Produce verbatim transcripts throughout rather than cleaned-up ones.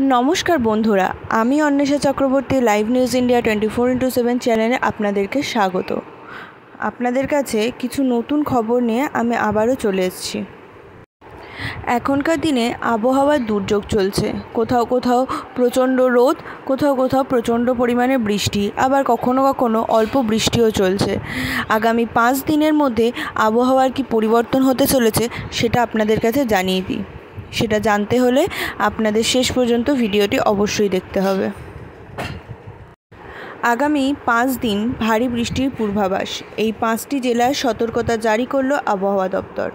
नमस्कार बंधुरा, आमी Anwesha Chakraborty live news India चौबीस इंटू सात चैनले आपनादेरके स्वागत। आपनादेर काछे किछु नतून खबर निये आमी आबारो चले एसेछि। एखोनकार दिने आबहावार दुर्योग चलछे, कोथाओ कोथाओ प्रचंड रोद, कोथाओ कोथाओ प्रचंड परिमाणे बृष्टि, आबार कखनो कखनो अल्प बृष्टिओ चलछे। आगामी पाँच दिनेर मध्ये आबहावार कि परिवर्तन होते चलेछे सेटा आपनादेर काछे जानिये दिई। সেটা জানতে হলে আপনাদের শেষ পর্যন্ত ভিডিওটি অবশ্যই দেখতে হবে। আগামী পাঁচ দিন ভারী বৃষ্টির পূর্বাভাস। এই পাঁচটি জেলায় সতর্কতা জারি করলো আবহাওয়া দপ্তর।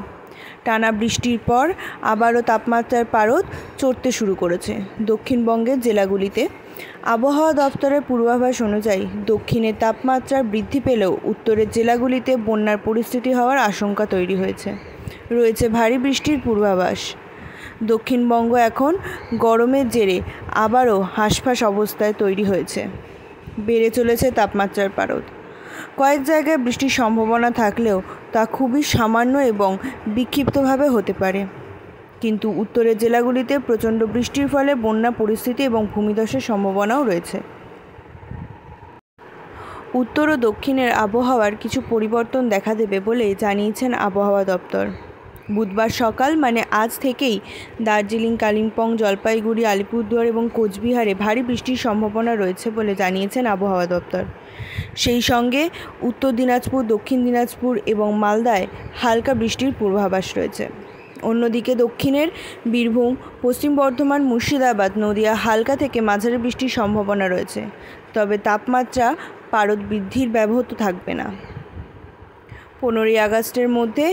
টানা বৃষ্টির পর আবারও তাপমাত্রার পারদ চড়তে শুরু করেছে দক্ষিণবঙ্গের জেলাগুলিতে। আবহাওয়া দপ্তরের পূর্বাভাস অনুযায়ী দক্ষিণে তাপমাত্রা বৃদ্ধি পেলেও উত্তরের জেলাগুলিতে বন্যার পরিস্থিতি হওয়ার আশঙ্কা তৈরি হয়েছে। রয়েছে ভারী বৃষ্টির পূর্বাভাস। দক্ষিণবঙ্গ এখন গরমের জেরে আবারও হাঁসফাঁস অবস্থায় তৈরি হয়েছে। বেড়ে চলেছে তাপমাত্রার পারদ। কয়েক জায়গায় বৃষ্টির সম্ভাবনা থাকলেও তা খুবই সামান্য এবং বিক্ষিপ্তভাবে হতে পারে। কিন্তু উত্তরের জেলাগুলিতে প্রচণ্ড বৃষ্টির ফলে বন্যা পরিস্থিতি এবং ভূমিধসের সম্ভাবনাও রয়েছে। উত্তর ও দক্ষিণের আবহাওয়ার কিছু পরিবর্তন দেখা দেবে বলে জানিয়েছেন আবহাওয়া দপ্তর। बुधवार सकाल माने आज थेकेई दार्जिलिंग, कालिम्पोंग, जलपाईगुड़ी, आलिपुरदुआर और कोचबिहारे भारी बृष्टिर सम्भावना रयेछे बोले जानियेछेन आबहावा दफ्तर। सेई संगे उत्तर दिनाजपुर, दक्षिण दिनाजपुर और मालदाय हालका बृष्टिर पूर्वाभास रयेछे। अन्यदिके दक्षिणेर बीरभूम, पश्चिम बर्धमान, मुर्शिदाबाद, नदिया हालका थेके माझारि बृष्टिर सम्भावना रयेछे। तबे तापमात्रा पारद बृद्धिर ब्याहत थाकबे ना। पंद्रह আগস্টের মধ্যে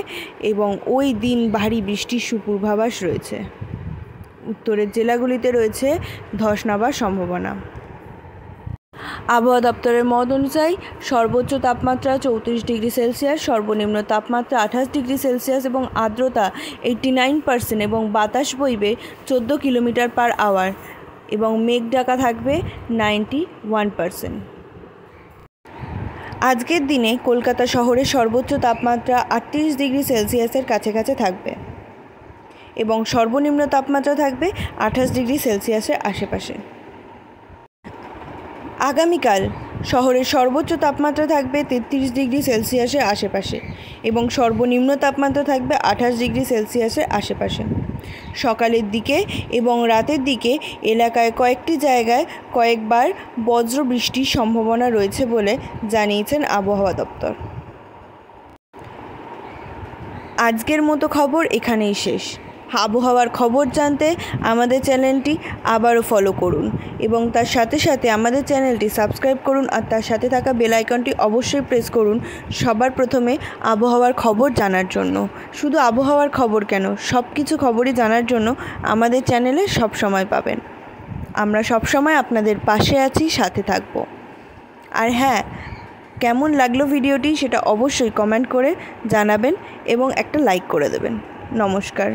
এবং ওই দিন ভারী বৃষ্টির সুপূর্বাভাস রয়েছে। উত্তরের জেলাগুলিতে রয়েছে ধস নামার সম্ভাবনা। আবহাওয়া দপ্তরের মত অনুযায়ী সর্বোচ্চ তাপমাত্রা চৌত্রিশ ডিগ্রি সেলসিয়াস, সর্বনিম্ন তাপমাত্রা আঠাশ ডিগ্রি সেলসিয়াস এবং আর্দ্রতা এইটটি নাইন পার্সেন্ট এবং বাতাস বইবে চোদ্দো কিলোমিটার পার আওয়ার এবং মেঘ ঢাকা থাকবে নাইনটি ওয়ান পার্সেন্ট। আজকের দিনে কলকাতা শহরে সর্বোচ্চ তাপমাত্রা আটত্রিশ ডিগ্রি সেলসিয়াসের কাছাকাছি থাকবে এবং সর্বনিম্ন তাপমাত্রা থাকবে আঠাশ ডিগ্রি সেলসিয়াসের আশেপাশে। আগামীকাল শহরের সর্বোচ্চ তাপমাত্রা থাকবে তেত্রিশ ডিগ্রি সেলসিয়াসের আশেপাশে এবং সর্বনিম্ন তাপমাত্রা থাকবে আঠাশ ডিগ্রি সেলসিয়াসের আশেপাশে। সকালের দিকে এবং রাতের দিকে এলাকায় কয়েকটি জায়গায় কয়েকবার বজ্র বৃষ্টির সম্ভাবনা রয়েছে বলে জানিয়েছেন আবহাওয়া দপ্তর। আজকের মতো খবর এখানেই শেষ। আবহাওয়ার খবর জানতে আমাদের চ্যানেলটি আবারও ফলো করুন এবং তার সাথে সাথে আমাদের চ্যানেলটি সাবস্ক্রাইব করুন আর তার সাথে থাকা বেল আইকনটি অবশ্যই প্রেস করুন সবার প্রথমে আবহাওয়ার খবর জানার জন্য। শুধু আবহাওয়ার খবর কেন, সব কিছু খবরই জানার জন্য আমাদের চ্যানেলে সব সময় পাবেন। আমরা সব সময় আপনাদের পাশে আছি, সাথে থাকব। আর হ্যাঁ, কেমন লাগলো ভিডিওটি সেটা অবশ্যই কমেন্ট করে জানাবেন এবং একটা লাইক করে দেবেন। নমস্কার।